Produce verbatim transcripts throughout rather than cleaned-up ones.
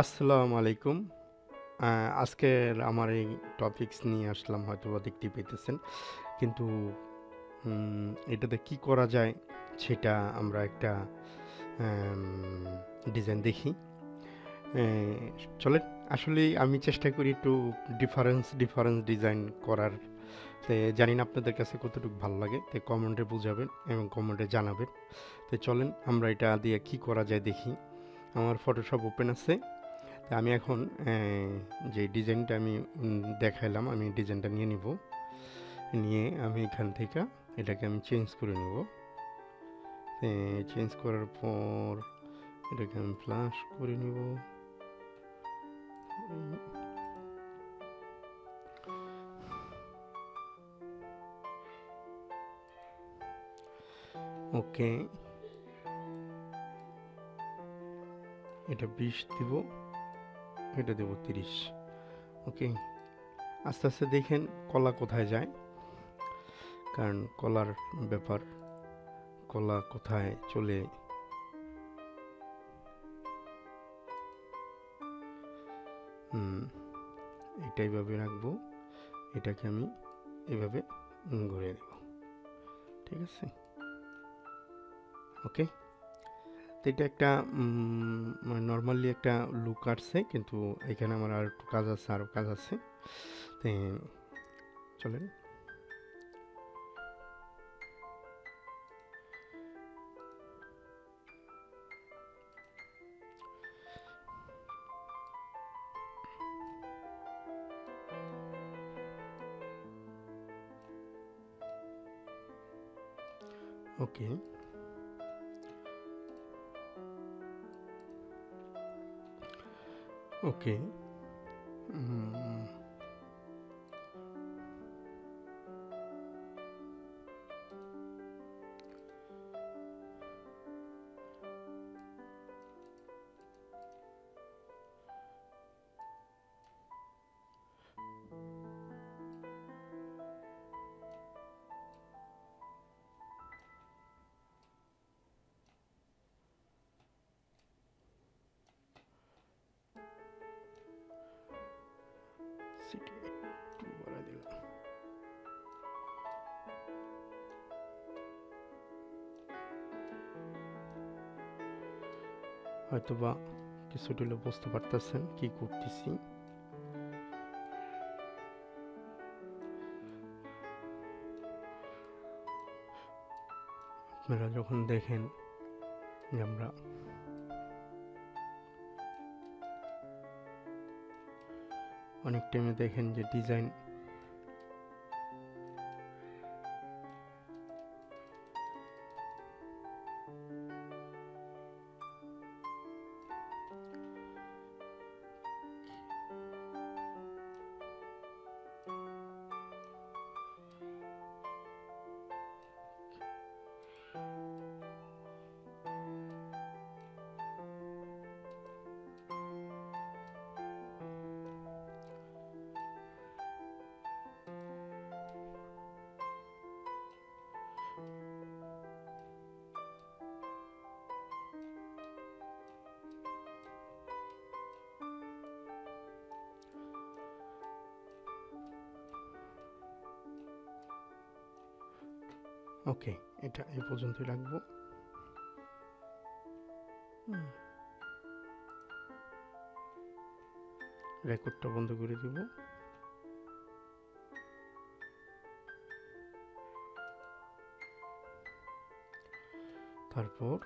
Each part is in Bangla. আসসালামু আলাইকুম। আজকের আমার এই টপিকস নিয়ে আসলাম, হয়তো বা দেখতে পেতেছেন, কিন্তু এটাতে কি করা যায় সেটা আমরা একটা ডিজাইন দেখি। চলে আসলে আমি চেষ্টা করি একটু ডিফারেন্স ডিফারেন্স ডিজাইন করার। জানি না আপনাদের কাছে কতটুকু ভালো লাগে, তো কমেন্টে বুঝাবেন এবং কমেন্টে জানাবেন। তো চলেন আমরা এটা দিয়ে কি করা যায় দেখি। আমার ফটোশপ ওপেন আছে, তা আমি এখন যে ডিজাইনটা আমি দেখাইলাম আমি ডিজাইনটা নিয়ে নিব, নিয়ে আমি এখান থেকে এটাকে আমি চেঞ্জ করে নেব। চেঞ্জ করার পর এটাকে আমি ফ্ল্যাশ করে নেব। ওকে, এটা বিশ দিব, এটা দেব তিরিশ। ওকে, আস্তে আস্তে দেখেন কলা কোথায় যায়, কারণ কলার ব্যাপার, কলা কোথায় চলে। হুম, এটা এইভাবে রাখবো, এটাকে আমি এভাবে ঘুরে দেব, ঠিক আছে? ওকে, এটা একটা মানে নর্মালি একটা লুক আসছে, কিন্তু এখানে আমার আর একটু কাজ আছে, আরও কাজ আছে। তো চলেন ওকে, ওকে হয়তোবা কিছুটা হলে বুঝতে পারতেছেন কি করতেছি। আপনারা যখন দেখেন যে আমরা অনেক টাইমে দেখেন যে ডিজাইন ওকে, এটা এই পর্যন্তই রাখবো। রেকর্ডটা বন্ধ করে দিব। তারপর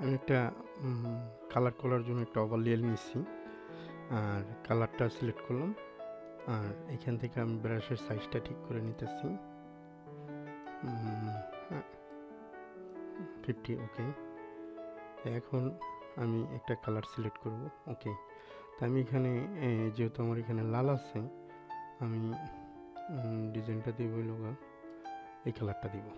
আমি একটা কালার করার জন্য একটা ওভারলে নিয়েছি আর কালারটা সিলেক্ট করলাম আর এখান থেকে আমি ব্রাশের সাইজটা ঠিক করে নিতেছি পঞ্চাশ ওকে। এখন আমি একটা কালার সিলেক্ট করব ওকে। তো আমি এখানে যেহেতু আমার এখানে লাল আছে আমি ডিজাইনটা দিব লগা এই কালারটা দিব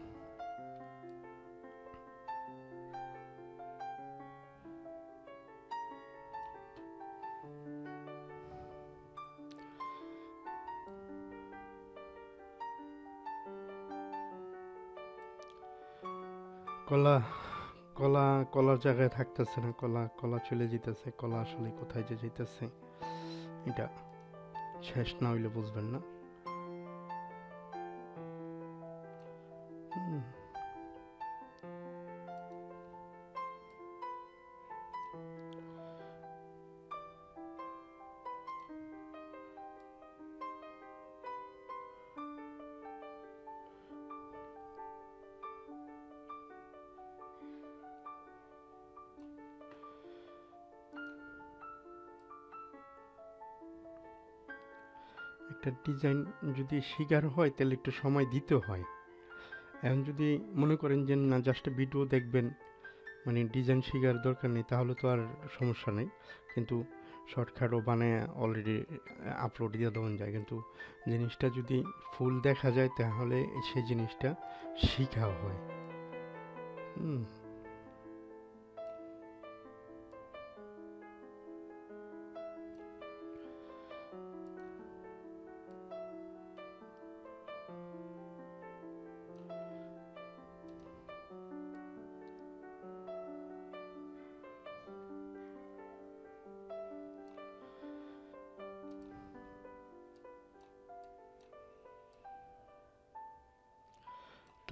কলা কলা কলার জায়গায় থাকতেছে না, কলা কলা চলে যেতেছে, কলা আসলে কোথায় যে যেতেছে এটা শেষ না হইলে বুঝবেন না। একটা ডিজাইন যদি শিকার হয় তাহলে একটু সময় দিতে হয়। এখন যদি মনে করেন যে না জাস্ট ভিডিও দেখবেন মানে ডিজাইন শিকার দরকার নেই তাহলে তো আর সমস্যা নেই, কিন্তু শর্টকাটও বানায় অলরেডি আপলোড দিয়ে দেওয়া যায়। কিন্তু জিনিসটা যদি ফুল দেখা যায় তাহলে সেই জিনিসটা শেখা হয়। হুম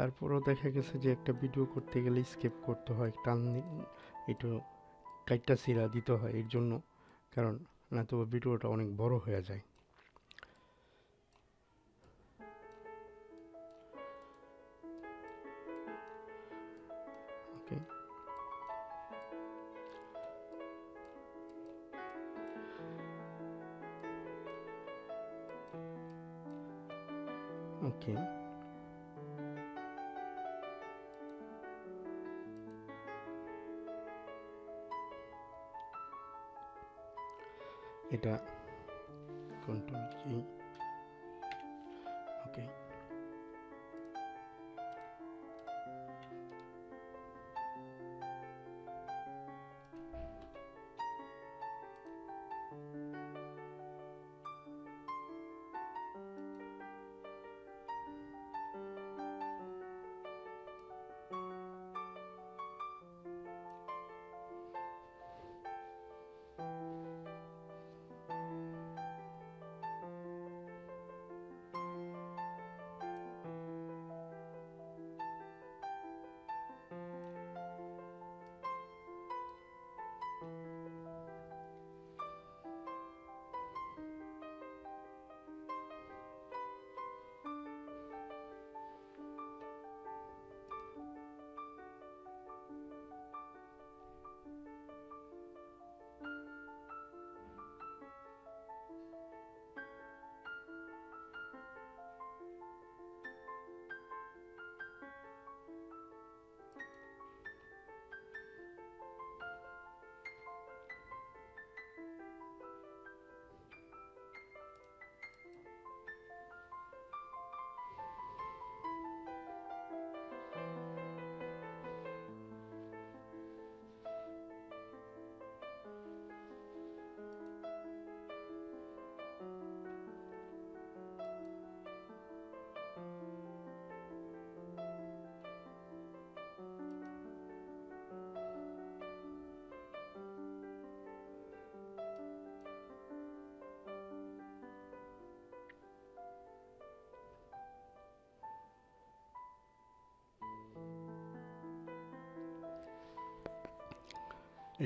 তারপরও দেখা গেছে যে একটা ভিডিও করতে গেলে স্কিপ করতে হয়, টান একটু কাইটটা সিরা দিতে হয় এর জন্য, কারণ না তো ভিডিওটা অনেক বড় হয়ে যায়। ওকে ওকে এটা control G okay.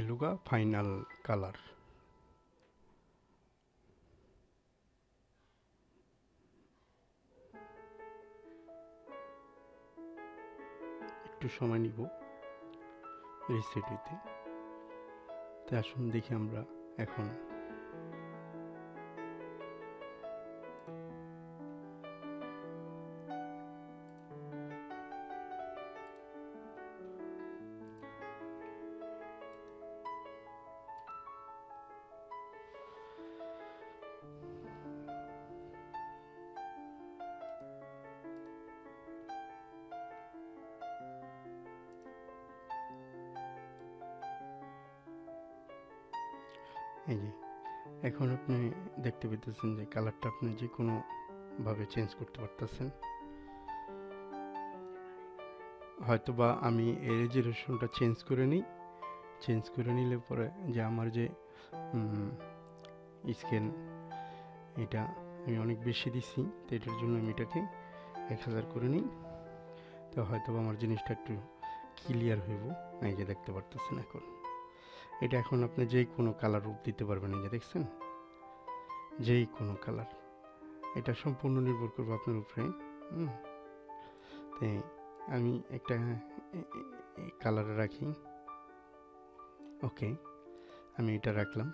Eluga final colour একটু সময় নিব রেসিপিতে। তো আসুন দেখি আমরা এখন। এই যে এখন আপনি দেখতে পেতেছেন যে কালারটা আপনি যে কোনোভাবে চেঞ্জ করতে পারতেছেন। হয়তো বা আমি এই রেজুলেশনটা চেঞ্জ করে নিই, চেঞ্জ করে নিলে পরে যে আমার যে স্কেল এটা আমি অনেক বেশি দিচ্ছি, তো এটার জন্য আমি এটাকে এক হাজার করে নিই। তো হয়তো বা আমার জিনিসটা একটু ক্লিয়ার হইব। এই যে দেখতে পারতেছেন এখন এটা, এখন আপনি যে কোনো কালার রূপ দিতে পারবেন। এই যে দেখছেন, যেই কোনো কালার, এটা সম্পূর্ণ নির্ভর করবে আপনার উপরে। তাই আমি একটা কালার রাখি, ওকে আমি এটা রাখলাম,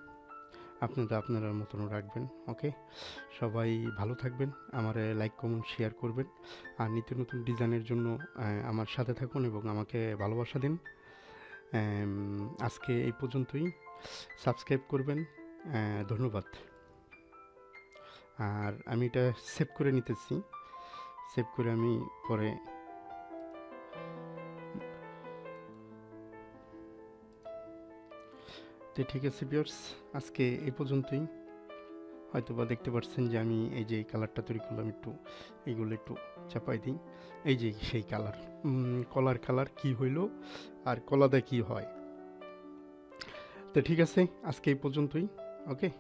আপনি তো আপনার মতনও রাখবেন। ওকে, সবাই ভালো থাকবেন, আমার লাইক কমেন্ট শেয়ার করবেন, আর নিত্য নতুন ডিজাইনের জন্য আমার সাথে থাকুন এবং আমাকে ভালোবাসা দিন। আজকে এই পর্যন্তই, সাবস্ক্রাইব করবেন, ধন্যবাদ। আর আমি এটা সেভ করে নিতেছি, সেভ করে আমি পরে তো ঠিক আছে ভিউয়ার্স, আজকে এই পর্যন্তই। হয়তো বা দেখতে পাচ্ছেন যে আমি এই যে কালারটা তৈরি করলাম, একটু এইগুলো একটু চাপাই দিই। এই যে সেই কালার, কলার কালার কি হইল আর কলাদা কি হয়। তো ঠিক আছে, আজকে এই পর্যন্তই, ওকে।